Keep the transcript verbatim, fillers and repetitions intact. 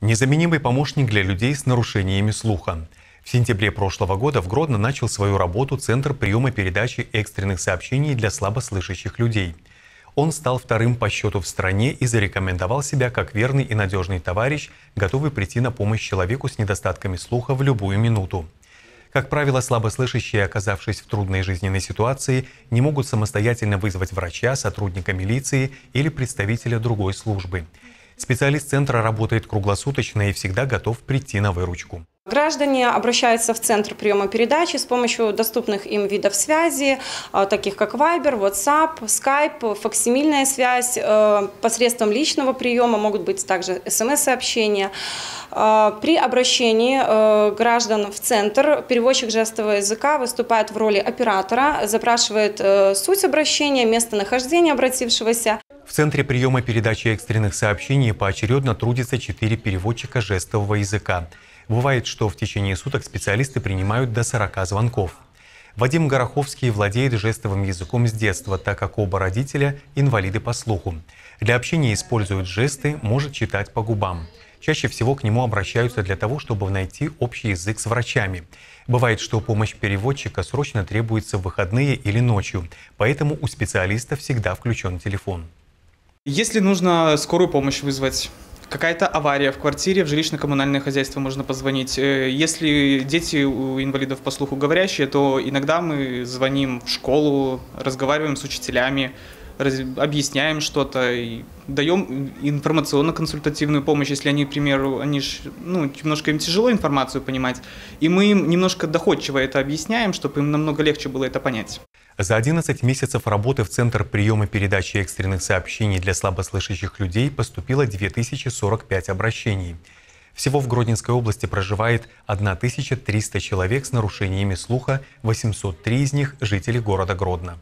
Незаменимый помощник для людей с нарушениями слуха. В сентябре прошлого года в Гродно начал свою работу Центр приема передачи экстренных сообщений для слабослышащих людей. Он стал вторым по счету в стране и зарекомендовал себя как верный и надежный товарищ, готовый прийти на помощь человеку с недостатками слуха в любую минуту. Как правило, слабослышащие, оказавшись в трудной жизненной ситуации, не могут самостоятельно вызвать врача, сотрудника милиции или представителя другой службы. Специалист центра работает круглосуточно и всегда готов прийти на выручку. Граждане обращаются в центр приема-передачи с помощью доступных им видов связи, таких как Viber, WhatsApp, Skype, факсимильная связь. Посредством личного приема могут быть также эс эм эс-сообщения. При обращении граждан в центр переводчик жестового языка выступает в роли оператора, запрашивает суть обращения, местонахождение обратившегося. В Центре приема передачи экстренных сообщений поочередно трудятся четыре переводчика жестового языка. Бывает, что в течение суток специалисты принимают до сорока звонков. Вадим Гороховский владеет жестовым языком с детства, так как оба родителя – инвалиды по слуху. Для общения используют жесты, может читать по губам. Чаще всего к нему обращаются для того, чтобы найти общий язык с врачами. Бывает, что помощь переводчика срочно требуется в выходные или ночью, поэтому у специалиста всегда включен телефон. Если нужно скорую помощь вызвать, какая-то авария в квартире, в жилищно-коммунальное хозяйство можно позвонить. Если дети у инвалидов по слуху говорящие, то иногда мы звоним в школу, разговариваем с учителями, объясняем что-то, даем информационно-консультативную помощь, если они, к примеру, они ж, ну, немножко им тяжело информацию понимать, и мы им немножко доходчиво это объясняем, чтобы им намного легче было это понять. За одиннадцать месяцев работы в Центр приема передачи экстренных сообщений для слабослышащих людей поступило две тысячи сорок пять обращений. Всего в Гродненской области проживает тысяча триста человек с нарушениями слуха, восемьсот три из них – жители города Гродно.